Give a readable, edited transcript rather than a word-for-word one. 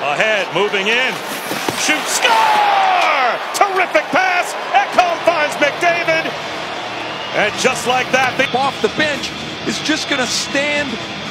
Ahead, moving in. Shoot, score! Terrific pass. Ekholm finds McDavid. And just like that, off the bench is just going to stand